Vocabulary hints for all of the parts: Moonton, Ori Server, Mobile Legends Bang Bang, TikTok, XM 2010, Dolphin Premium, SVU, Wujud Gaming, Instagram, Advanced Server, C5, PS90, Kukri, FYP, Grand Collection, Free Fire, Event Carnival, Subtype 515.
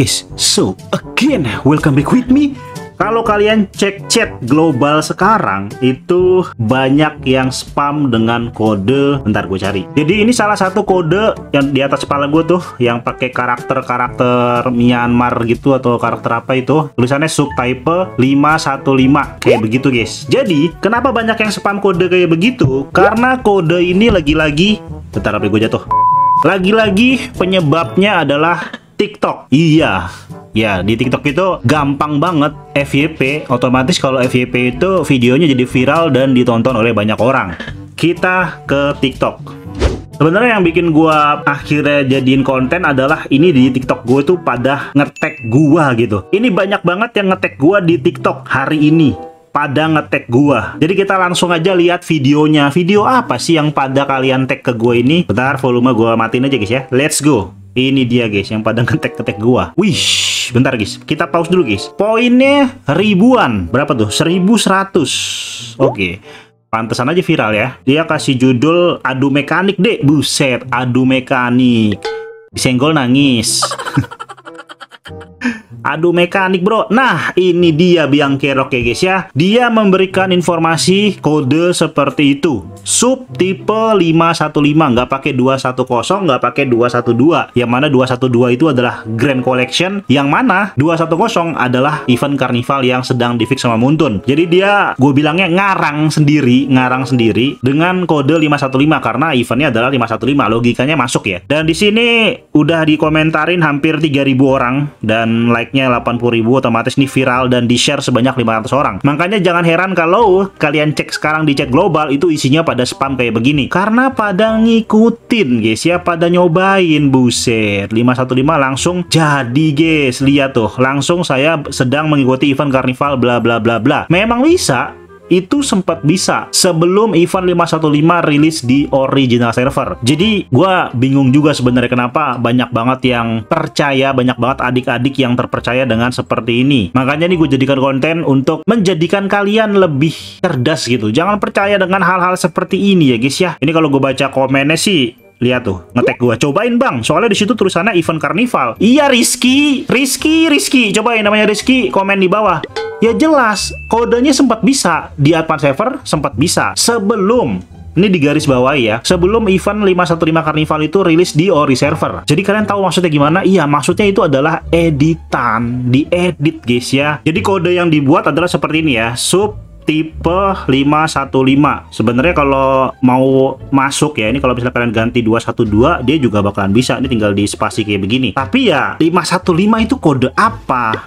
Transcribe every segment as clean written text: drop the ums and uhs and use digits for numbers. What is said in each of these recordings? guys, so again welcome back with me. Kalau kalian cek chat global sekarang, itu banyak yang spam dengan kode. Bentar gue cari. Jadi ini salah satu kode yang di atas kepala gue tuh, yang pakai karakter-karakter Myanmar gitu atau karakter apa itu. Tulisannya Subtype 515. Kayak begitu guys. Jadi kenapa banyak yang spam kode kayak begitu? Karena kode ini lagi-lagi, bentar HP gue jatuh. Lagi-lagi penyebabnya adalah TikTok. Iya. Ya, di TikTok itu gampang banget FYP. Otomatis kalau FYP itu videonya jadi viral dan ditonton oleh banyak orang. Kita ke TikTok. Sebenarnya yang bikin gua akhirnya jadiin konten adalah ini di TikTok gue tuh pada ngetek gua gitu. Ini banyak banget yang ngetek gua di TikTok hari ini. Pada ngetek gua. Jadi kita langsung aja lihat videonya. Video apa sih yang pada kalian tag ke gua ini? Bentar, volume gua matiin aja guys ya. Let's go. Ini dia guys yang pada ngetek-ngetek gua. Wih. Bentar guys, kita pause dulu guys. Poinnya ribuan. Berapa tuh? 1100. Oke. Pantesan aja viral ya. Dia kasih judul adu mekanik deh. Buset, adu mekanik. Disenggol nangis. Adu mekanik bro. Nah, ini dia biang kerok ya guys ya. Dia memberikan informasi kode seperti itu. Sub tipe 515, nggak pakai 210, nggak pakai 212. Yang mana 212 itu adalah Grand Collection, yang mana 210 adalah event carnival yang sedang di fix sama Moonton. Jadi dia, gue bilangnya ngarang sendiri dengan kode 515 karena eventnya adalah 515. Logikanya masuk ya. Dan di sini udah dikomentarin hampir 3000 orang dan like-nya 80.000, otomatis nih viral dan di-share sebanyak 500 orang. Makanya jangan heran kalau kalian cek sekarang di chat global itu isinya pada spam kayak begini, karena pada ngikutin guys ya, pada nyobain. Buset, 515 langsung jadi guys. Lihat tuh, langsung saya sedang mengikuti event karnival bla bla bla bla. Memang bisa, itu sempat bisa sebelum event 515 rilis di original server. Jadi gua bingung juga sebenarnya kenapa banyak banget yang percaya, banyak banget adik-adik yang terpercaya dengan seperti ini. Makanya nih gue jadikan konten untuk menjadikan kalian lebih cerdas gitu. Jangan percaya dengan hal-hal seperti ini ya guys ya. Ini kalau gue baca komennya sih, lihat tuh, ngetek gua. Cobain bang, soalnya di situ tulisannya event karnival. Iya Rizky. Cobain, namanya Rizky, komen di bawah. Ya jelas, kodenya sempat bisa di Advanced Server, sempat bisa sebelum. Ini di garis bawah ya, sebelum event 515 Carnival itu rilis di Ori Server. Jadi kalian tahu maksudnya gimana? Iya, maksudnya itu adalah editan, diedit guys ya. Jadi kode yang dibuat adalah seperti ini ya, Subtype 515. Sebenarnya kalau mau masuk ya, ini kalau misalnya kalian ganti 212, dia juga bakalan bisa. Ini tinggal di spasi kayak begini. Tapi ya, 515 itu kode apa?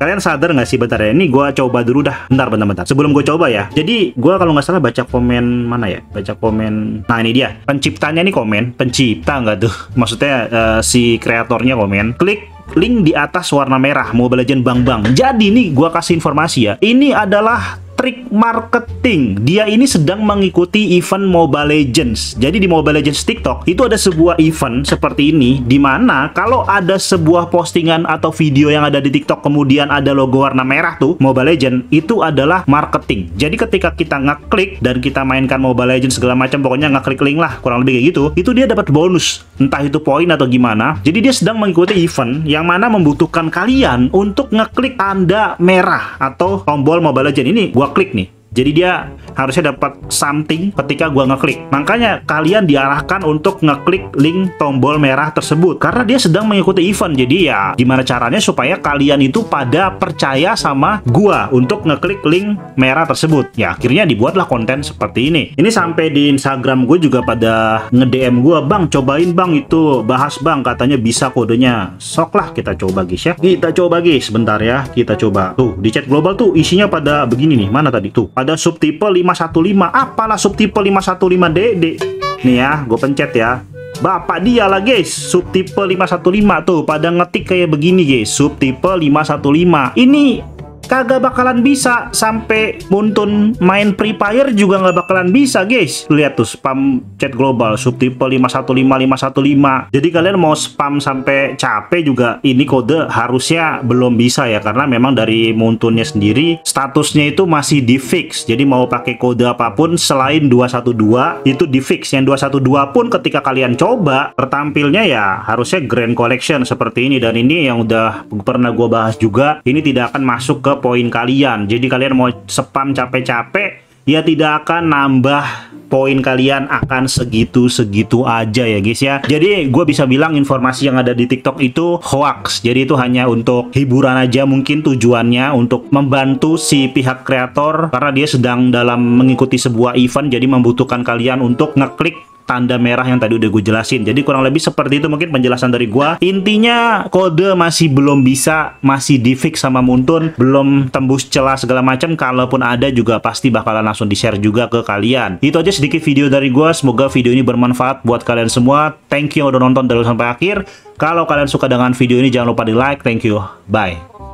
Kalian sadar nggak sih? Bentar ya, ini gue coba dulu dah. Bentar. Sebelum gue coba ya. Jadi, gue kalau nggak salah baca komen mana ya? Baca komen. Nah, ini dia. Penciptanya nih komen. Pencipta nggak tuh? Maksudnya si kreatornya komen. Klik link di atas warna merah. Mobile Legends Bang Bang. Jadi, nih gue kasih informasi ya. Ini adalah trik marketing. Dia ini sedang mengikuti event Mobile Legends. Jadi di Mobile Legends TikTok itu ada sebuah event seperti ini, di mana kalau ada sebuah postingan atau video yang ada di TikTok kemudian ada logo warna merah tuh Mobile Legends, itu adalah marketing. Jadi ketika kita ngeklik dan kita mainkan Mobile Legends segala macam, pokoknya ngeklik link lah, kurang lebih kayak gitu, itu dia dapat bonus, entah itu poin atau gimana. Jadi dia sedang mengikuti event yang mana membutuhkan kalian untuk ngeklik tanda merah atau tombol Mobile Legends ini. Gua klik nih, jadi dia harusnya dapat something ketika gua ngeklik. Makanya kalian diarahkan untuk ngeklik link tombol merah tersebut karena dia sedang mengikuti event. Jadi ya gimana caranya supaya kalian itu pada percaya sama gua untuk ngeklik link merah tersebut. Ya akhirnya dibuatlah konten seperti ini. Ini sampai di Instagram gue juga pada nge-DM gua, bang cobain bang itu, bahas bang, katanya bisa kodenya. Sok lah kita coba guys ya. Kita coba guys, bentar ya, kita coba. Tuh di chat global tuh isinya pada begini nih. Mana tadi tuh? Ada subtipe 515. Apalah subtipe 515 dede. Nih ya, gue pencet ya. Bapak dia lah guys, subtipe 515 tuh pada ngetik kayak begini guys, subtipe 515. Ini kagak bakalan bisa. Sampai Moonton main Free Fire juga nggak bakalan bisa, guys. Lihat tuh spam chat global subtipe 515515. Jadi kalian mau spam sampai capek juga ini kode harusnya belum bisa ya, karena memang dari Moontonnya sendiri statusnya itu masih di fix. Jadi mau pakai kode apapun selain 212 itu di fix. Yang 212 pun ketika kalian coba tertampilnya ya harusnya Grand Collection seperti ini, dan ini yang udah pernah gue bahas juga, ini tidak akan masuk ke poin kalian. Jadi kalian mau spam capek-capek ya tidak akan nambah poin kalian, akan segitu-segitu aja ya guys ya. Jadi gue bisa bilang informasi yang ada di TikTok itu hoax. Jadi itu hanya untuk hiburan aja, mungkin tujuannya untuk membantu si pihak kreator karena dia sedang dalam mengikuti sebuah event, jadi membutuhkan kalian untuk ngeklik tanda merah yang tadi udah gue jelasin. Jadi kurang lebih seperti itu mungkin penjelasan dari gue. Intinya kode masih belum bisa, masih di fix sama Moonton, belum tembus celah segala macam. Kalaupun ada juga pasti bakalan langsung di share juga ke kalian. Itu aja sedikit video dari gue. Semoga video ini bermanfaat buat kalian semua. Thank you udah nonton dari sampai akhir. Kalau kalian suka dengan video ini jangan lupa di like. Thank you. Bye.